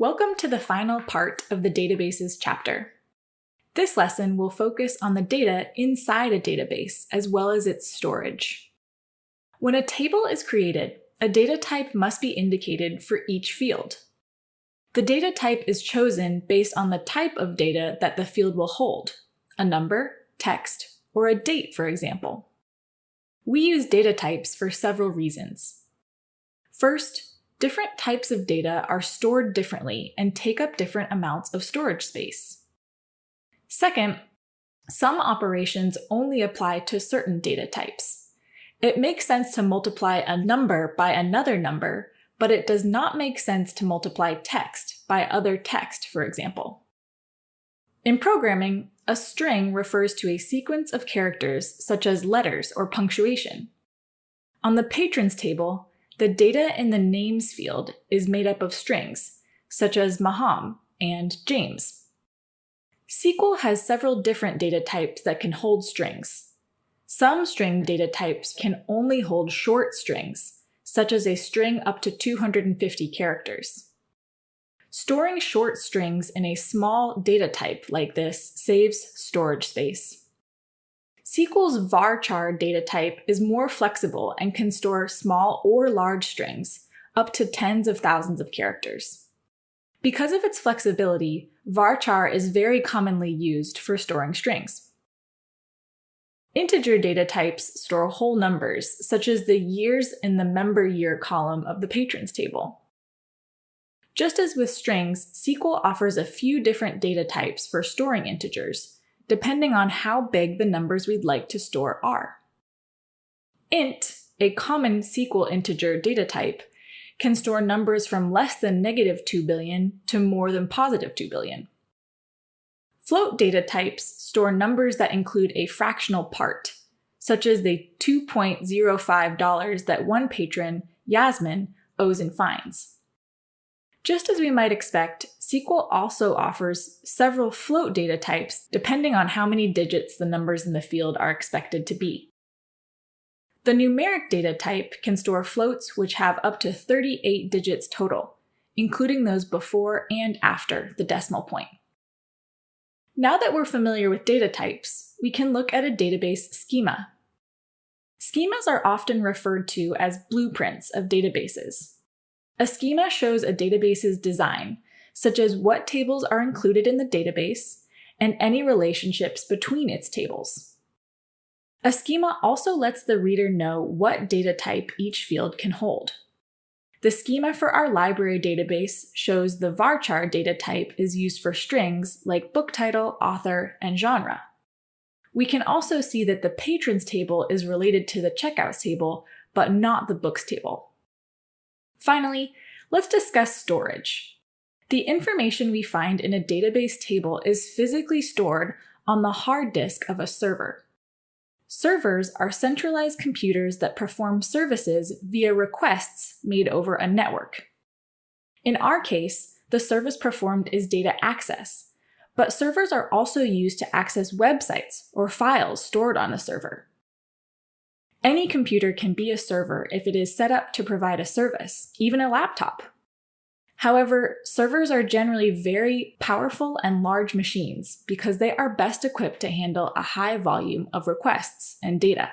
Welcome to the final part of the databases chapter. This lesson will focus on the data inside a database as well as its storage. When a table is created, a data type must be indicated for each field. The data type is chosen based on the type of data that the field will hold, a number, text, or a date, for example. We use data types for several reasons. First, different types of data are stored differently and take up different amounts of storage space. Second, some operations only apply to certain data types. It makes sense to multiply a number by another number, but it does not make sense to multiply text by other text, for example. In programming, a string refers to a sequence of characters such as letters or punctuation. On the patrons table, the data in the names field is made up of strings, such as Maham and James. SQL has several different data types that can hold strings. Some string data types can only hold short strings, such as a string up to 250 characters. Storing short strings in a small data type like this saves storage space. SQL's varchar data type is more flexible and can store small or large strings, up to tens of thousands of characters. Because of its flexibility, varchar is very commonly used for storing strings. Integer data types store whole numbers, such as the years in the member year column of the patrons table. Just as with strings, SQL offers a few different data types for storing integers, depending on how big the numbers we'd like to store are. Int, a common SQL integer data type, can store numbers from less than -2 billion to more than +2 billion. Float data types store numbers that include a fractional part, such as the $2.05 that one patron, Yasmin, owes in fines. Just as we might expect, SQL also offers several float data types depending on how many digits the numbers in the field are expected to be. The numeric data type can store floats which have up to 38 digits total, including those before and after the decimal point. Now that we're familiar with data types, we can look at a database schema. Schemas are often referred to as blueprints of databases. A schema shows a database's design, such as what tables are included in the database and any relationships between its tables. A schema also lets the reader know what data type each field can hold. The schema for our library database shows the varchar data type is used for strings like book title, author, and genre. We can also see that the patrons table is related to the checkouts table, but not the books table. Finally, let's discuss storage. The information we find in a database table is physically stored on the hard disk of a server. Servers are centralized computers that perform services via requests made over a network. In our case, the service performed is data access, but servers are also used to access websites or files stored on a server. Any computer can be a server if it is set up to provide a service, even a laptop. However, servers are generally very powerful and large machines because they are best equipped to handle a high volume of requests and data.